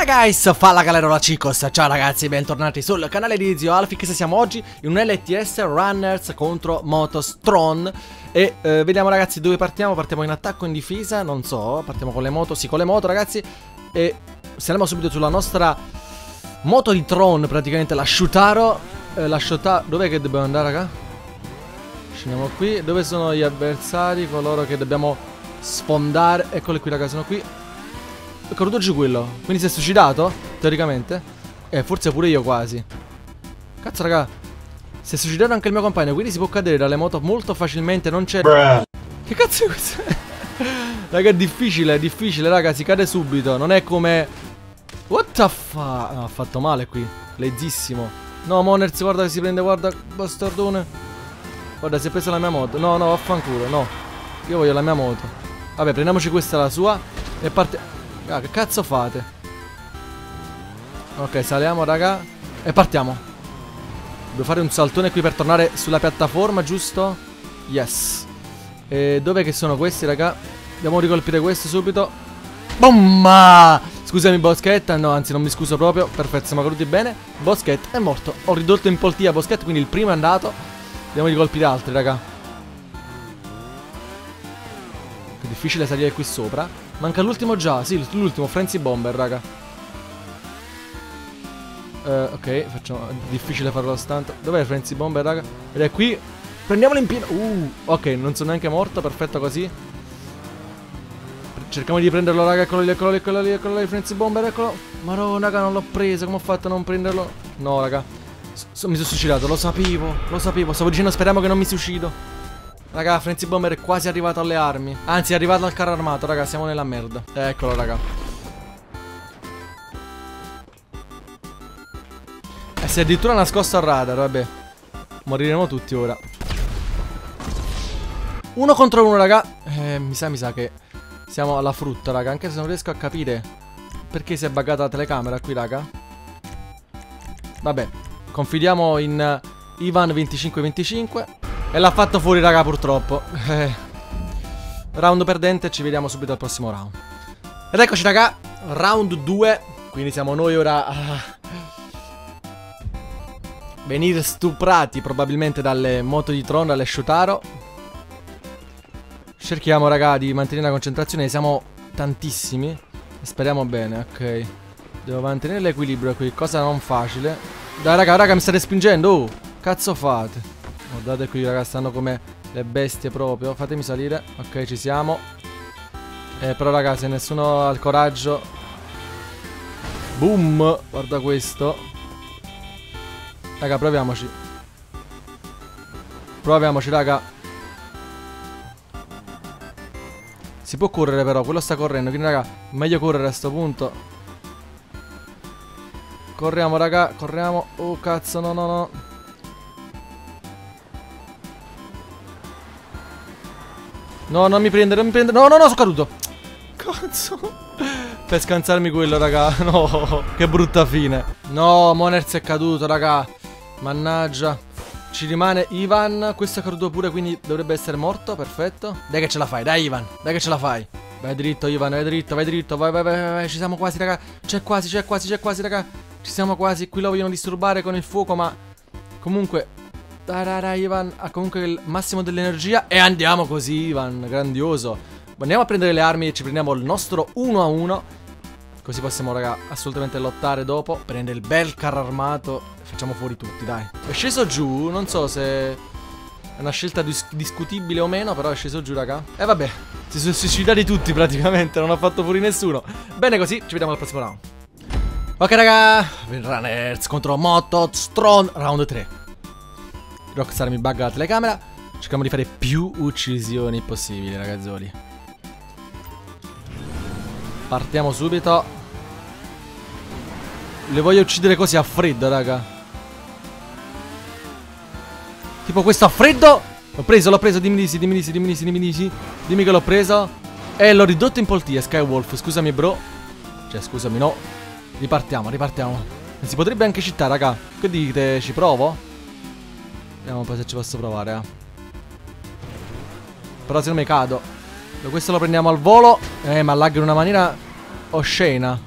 Hi guys, falla calerola chicos, ciao ragazzi, bentornati sul canale di Zio Alphyx. Siamo oggi in un LTS Runners contro Motos Tron. E vediamo ragazzi dove partiamo, in attacco, in difesa, non so, partiamo con le moto, sì con le moto ragazzi. E saremo subito sulla nostra moto di Tron, praticamente la Shotaro. Dov'è che dobbiamo andare raga? Scendiamo qui, dove sono gli avversari, coloro che dobbiamo sfondare, eccoli qui raga, sono qui. Corducci quello. Quindi si è suicidato? Teoricamente. Forse pure io quasi. Cazzo raga, si è suicidato anche il mio compagno. Quindi si può cadere dalle moto molto facilmente. Non c'è... Che cazzo è questo? Raga è difficile raga. Si cade subito. Non è come... What the fuck? No, ha fatto male qui. Lezzissimo. No Monerz, guarda che si prende. Guarda bastardone. Guarda, si è presa la mia moto. No no, vaffanculo. No, io voglio la mia moto. Vabbè, prendiamoci questa, la sua. E parte... Ah, che cazzo fate? Ok, saliamo raga e partiamo. Devo fare un saltone qui per tornare sulla piattaforma, giusto? Yes. E dov'è che sono questi raga? Dobbiamo ricolpire questo subito. Bomma! Scusami Boschett, no anzi non mi scuso proprio. Perfetto, siamo caduti bene. Boschett è morto. Ho ridotto in poltiglia Boschett, quindi il primo è andato. Dobbiamo ricolpire altri raga. È difficile salire qui sopra. Manca l'ultimo già, sì, l'ultimo, Frenzy Bomber, raga. Ok, facciamo... difficile farlo stante. Dov'è il Frenzy Bomber, raga? Ed è qui. Prendiamolo in pieno. Ok, non sono neanche morto, perfetto così. Cerchiamo di prenderlo, raga, eccolo lì, eccolo lì, eccolo lì, eccolo lì, Frenzy Bomber, eccolo. Marò, raga, non l'ho preso, come ho fatto a non prenderlo? No, raga. Mi sono suicidato, lo sapevo, stavo dicendo speriamo che non mi suicido. Raga, Frenzy Bomber è quasi arrivato alle armi. Anzi, è arrivato al carro armato, raga, siamo nella merda. Eccolo, raga. E si è addirittura nascosto al radar, vabbè. Moriremo tutti ora. Uno contro uno, raga. Mi sa che siamo alla frutta, raga. Anche se non riesco a capire perché si è buggata la telecamera qui, raga. Vabbè, confidiamo in Ivan 2525. E l'ha fatto fuori raga purtroppo. Round perdente, ci vediamo subito al prossimo round. Ed eccoci raga, round 2. Quindi siamo noi ora a venire stuprati probabilmente dalle moto di Tron, dalle Shotaro. Cerchiamo raga di mantenere la concentrazione, siamo tantissimi e speriamo bene, ok. Devo mantenere l'equilibrio qui, cosa non facile. Dai raga, mi state spingendo, oh. Cazzo fate. Guardate qui raga, stanno come le bestie proprio. Fatemi salire. Ok, ci siamo. Però raga, se nessuno ha il coraggio. Boom. Guarda questo. Raga, proviamoci. Proviamoci raga. Si può correre però, quello sta correndo. Quindi raga, meglio correre a sto punto. Corriamo raga, corriamo. Oh cazzo, no no no. No, non mi prende, non mi prende. No, no, no, sono caduto. Cazzo. Per scansarmi quello, raga. No, che brutta fine. No, Monerz è caduto, raga. Mannaggia. Ci rimane Ivan. Questo è caduto pure, quindi dovrebbe essere morto. Perfetto. Dai che ce la fai, dai Ivan. Dai che ce la fai. Vai dritto, Ivan, vai dritto, vai dritto. Vai, vai, vai, vai. Ci siamo quasi, raga. C'è quasi, c'è quasi, c'è quasi, raga. Ci siamo quasi. Qui lo vogliono disturbare con il fuoco, ma... Comunque... Dai Ivan, ha comunque il massimo dell'energia. E andiamo così Ivan, grandioso. Andiamo a prendere le armi e ci prendiamo il nostro 1-1. Così possiamo raga assolutamente lottare dopo. Prende il bel carro armato e facciamo fuori tutti, dai. È sceso giù, non so se è una scelta discutibile o meno, però è sceso giù raga. E vabbè, si sono suicidati tutti praticamente, non ho fatto fuori nessuno. Bene così, ci vediamo al prossimo round. Ok raga, Runners contro Motos Tron, round 3. Rockstar mi bugga la telecamera. Cerchiamo di fare più uccisioni possibili, ragazzoli. Partiamo subito. Le voglio uccidere così a freddo, raga. Tipo questo a freddo. L'ho preso, dimmi di sì. Dimmi che l'ho preso. E l'ho ridotto in poltiglia, Skywolf. Scusami, bro. Cioè, scusami, no. Ripartiamo, ripartiamo. Si potrebbe anche citare, raga. Che dite, ci provo? Vediamo un po' se ci posso provare, eh. Però se non mi cado. Questo lo prendiamo al volo. Ma lag in una maniera oscena.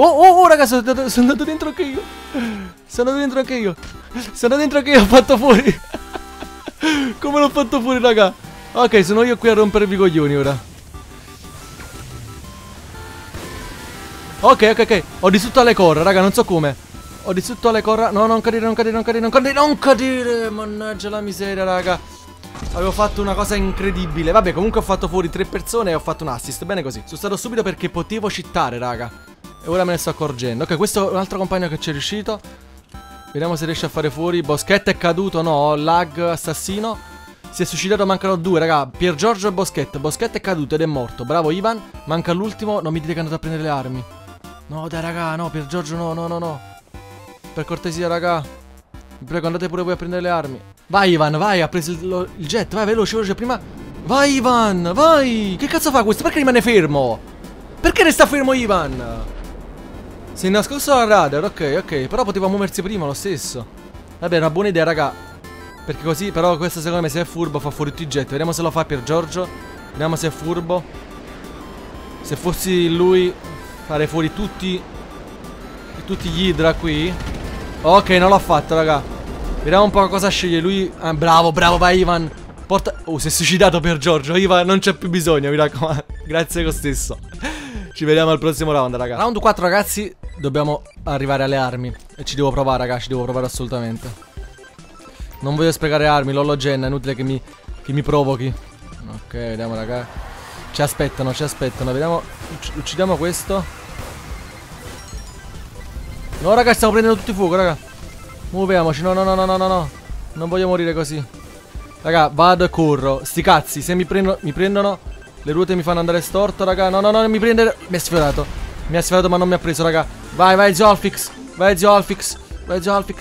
Oh, ragazzi, sono andato dentro anche io. Ho fatto fuori. Come l'ho fatto fuori, raga? Ok, sono io qui a rompervi i coglioni ora. Ok. Ho distrutto le corna, raga, non so come. Ho distrutto le corna. No, non cadere. Mannaggia la miseria, raga. Avevo fatto una cosa incredibile. Vabbè, comunque ho fatto fuori 3 persone e ho fatto un assist. Bene così. Sono stato subito perché potevo cheatare, raga. E ora me ne sto accorgendo. Ok, questo è un altro compagno che ci è riuscito. Vediamo se riesce a fare fuori. Boschett è caduto, no. Lag assassino. Si è suicidato, mancano 2, raga. Pier Giorgio e Boschett. Boschett è caduto ed è morto. Bravo Ivan. Manca l'ultimo. Non mi dite che è andato a prendere le armi. No, dai, raga, no, Pier Giorgio, no. Per cortesia, raga. Vi prego, andate pure voi a prendere le armi. Vai Ivan, vai, ha preso il jet. Vai, veloce, prima. Vai Ivan, vai. Che cazzo fa questo? Perché rimane fermo? Perché resta fermo Ivan? Si è nascosto dal radar, ok. Però poteva muoversi prima lo stesso. Vabbè, è una buona idea, raga. Perché così, però, questo secondo me se è furbo fa fuori tutti i jet. Vediamo se lo fa Pier Giorgio. Vediamo se è furbo. Se fossi lui, fare fuori tutti gli Hydra qui. Ok, non l'ha fatto, raga. Vediamo un po' cosa sceglie lui. Ah, bravo, vai Ivan. Porta. Oh, si è suicidato Pier Giorgio. Ivan, non c'è più bisogno, mi raccomando. Grazie lo stesso. Ci vediamo al prossimo round, raga. Round 4, ragazzi. Dobbiamo arrivare alle armi. E ci devo provare, raga. Ci devo provare assolutamente. Non voglio sprecare armi. L'Hologen, è inutile che mi provochi. Ok, vediamo, raga. Ci aspettano. Vediamo. Uccidiamo questo. No, raga, stiamo prendendo tutti fuoco, raga. Muoviamoci, no. Non voglio morire così. Raga, vado e corro. Sti cazzi, se mi prendono. Le ruote mi fanno andare storto, raga. No, mi prende. Mi ha sfiorato, ma non mi ha preso, raga. Vai, Zio Alphyx.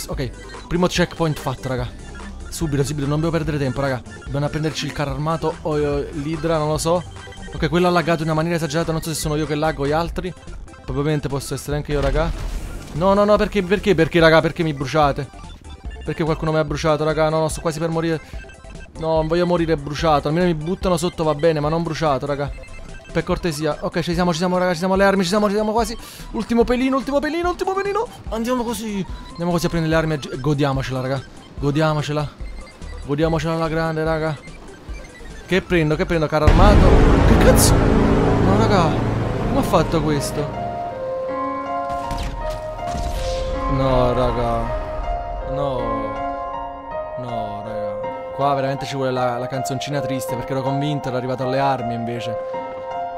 Ok, primo checkpoint fatto, raga. Subito, non devo perdere tempo, raga. Dobbiamo prenderci il carro armato o l'idra, non lo so. Ok, quello ha laggato in una maniera esagerata. Non so se sono io che laggo o gli altri. Probabilmente posso essere anche io, raga. No, perché, raga, perché mi bruciate? Perché qualcuno mi ha bruciato, raga? No, sto quasi per morire. No, non voglio morire bruciato. Almeno mi buttano sotto, va bene, ma non bruciato, raga. Per cortesia. Ok, ci siamo, raga, ci siamo, le armi, ci siamo quasi. Ultimo pelino. Andiamo così a prendere le armi e godiamocela, raga. Godiamocela alla grande, raga. Che prendo, carro armato? Che cazzo? No, raga, come ha fatto questo? No, raga. No, raga. Qua veramente ci vuole la canzoncina triste. Perché ero convinto, ero arrivato alle armi invece.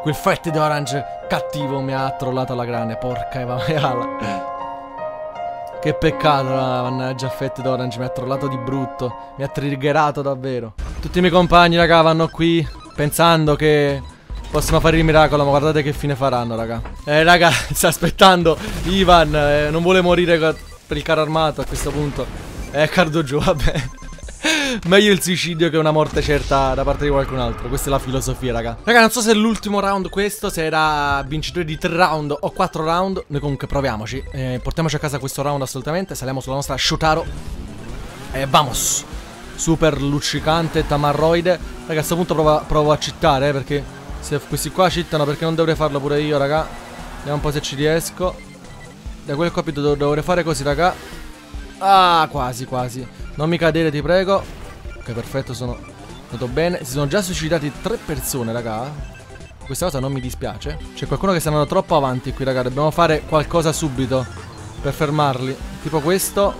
Quel Fette d'Orange cattivo mi ha trollato alla grande. Porca Eva Maiala. Che peccato, mannaggia, Fette d'Orange mi ha trollato di brutto. Mi ha triggerato davvero. Tutti i miei compagni, raga, vanno qui pensando che possono fare il miracolo, ma guardate che fine faranno, raga. Raga, sta aspettando Ivan, non vuole morire per il carro armato a questo punto. Cardo giù, vabbè. Meglio il suicidio che una morte certa da parte di qualcun altro. Questa è la filosofia, raga. Raga, non so se è l'ultimo round questo, se era vincitore di 3 round o 4 round. Noi comunque proviamoci. Portiamoci a casa questo round assolutamente. Saliamo sulla nostra Shotaro. E vamos. Super luccicante, tamarroide. Raga, a questo punto provo a cheatare, perché se questi qua cheatano, perché non dovrei farlo pure io, raga. Vediamo un po' se ci riesco. Da quel capito dovrei fare così, raga. Ah, quasi. Non mi cadere, ti prego. Ok, perfetto, sono andato bene. Si sono già suicidati 3 persone, raga. Questa cosa non mi dispiace. C'è qualcuno che sta andando troppo avanti qui, raga. Dobbiamo fare qualcosa subito per fermarli. Tipo questo.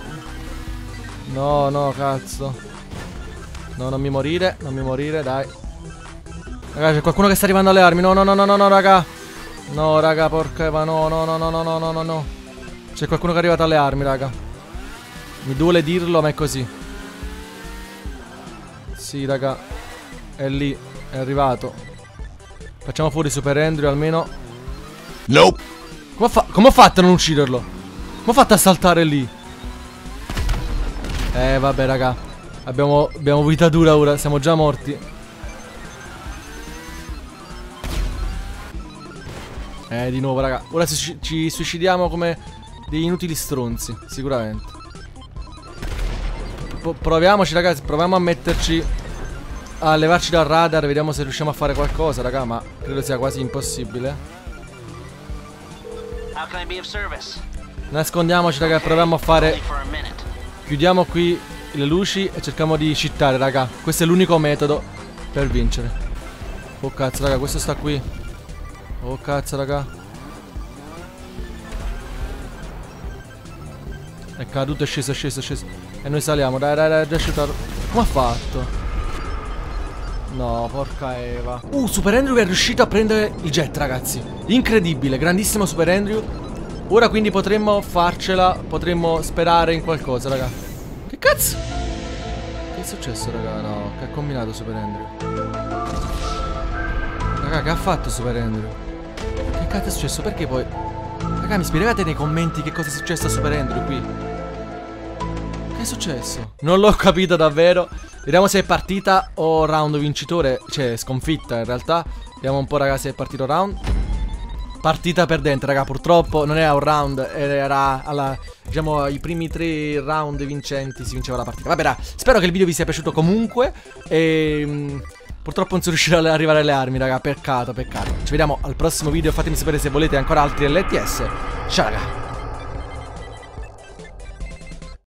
No, cazzo. No, non mi morire, dai. Raga, c'è qualcuno che sta arrivando alle armi. No, raga. No, raga, porca Eva. No. C'è qualcuno che è arrivato alle armi, raga. Mi duole dirlo, ma è così. Sì, raga. È lì. È arrivato. Facciamo fuori Super Andrew almeno. No. Come ho fatto a non ucciderlo? Come ho fatto a saltare lì? Vabbè, raga. Abbiamo vita dura ora. Siamo già morti. Di nuovo, raga. Ora ci suicidiamo come degli inutili stronzi, sicuramente. Proviamoci, ragazzi. Proviamo a metterci, a levarci dal radar. Vediamo se riusciamo a fare qualcosa, raga. Ma credo sia quasi impossibile. Nascondiamoci, raga, proviamo a fare. Chiudiamo qui le luci e cerchiamo di cheatare, raga. Questo è l'unico metodo per vincere. Oh cazzo, raga, questo sta qui. Oh cazzo, raga. È caduto, è sceso. E noi saliamo, dai, Shotaro. Come ha fatto? No, porca Eva. Super Andrew è riuscito a prendere il jet, ragazzi. Incredibile, grandissimo Super Andrew. Ora quindi potremmo farcela, potremmo sperare in qualcosa, raga. Che cazzo? Che è successo, raga? No, che ha combinato Super Andrew? Raga, che ha fatto Super Andrew? Che cazzo è successo? Perché poi? Raga, mi spiegate nei commenti che cosa è successo a Super Andrew qui? Che è successo? Non l'ho capito davvero. Vediamo se è partita o round vincitore. Cioè sconfitta in realtà. Vediamo un po', raga, se è partito round. Partita perdente, raga, purtroppo. Non era un round, era alla, diciamo, i primi 3 round vincenti si vinceva la partita. Vabbè, raga, spero che il video vi sia piaciuto comunque. E purtroppo non sono riuscito ad arrivare alle armi, raga. Peccato. Ci vediamo al prossimo video. Fatemi sapere se volete ancora altri LTS. Ciao, raga.